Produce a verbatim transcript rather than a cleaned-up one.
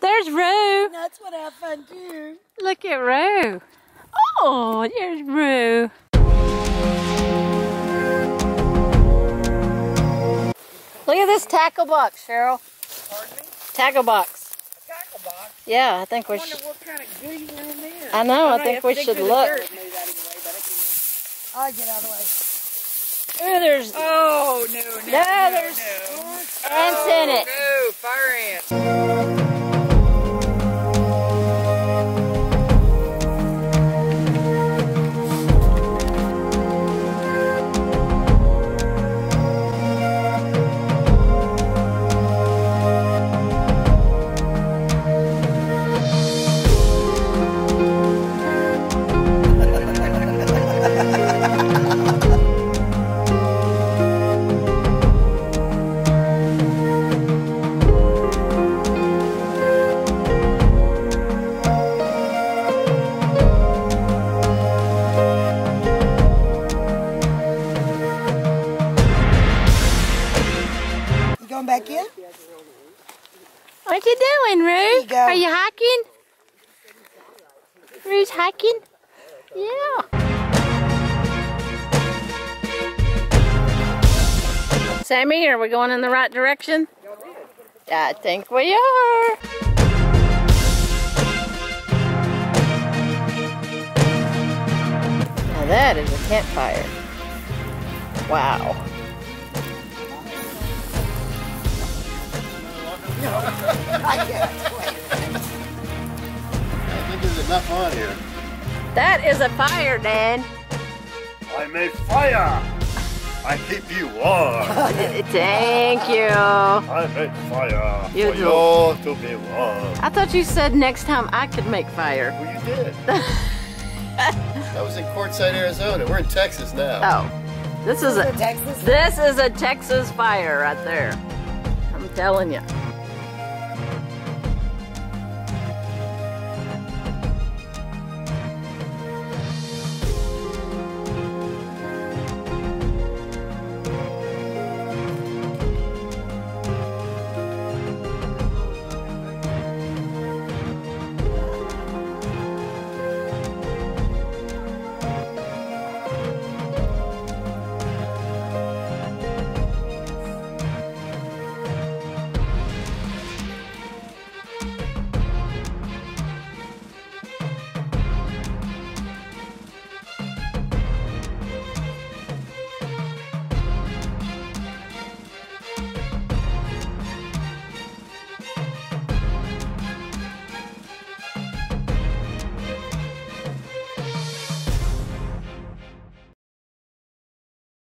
There's Roo. That's what I find too. Look at Roo. Oh, there's Roo. Look at this tackle box, Cheryl. Pardon me? Tackle box. A tackle box? Yeah, I think we should. I wonder what kind of goo you were in there. I know, I, I think we should look. I'll get out of the way. Oh, there's. Oh, no, no. No, no there's. No. Ants oh, in it. No, fire ants. Back in. What you doing, Roo? You Are you hiking? Roo's hiking? Yeah. Sammy, are we going in the right direction? I think we are. Now that is a campfire. Wow. No, I can't explain it. I think there's enough on here. That is a fire, Dan. I'm a fire. I keep you warm. Thank you. I make fire you for do. You all to be warm. I thought you said next time I could make fire. Well, you did. That was in Quartzsite, Arizona. We're in Texas now. Oh, this is a Texas. This is a Texas fire right there. I'm telling you.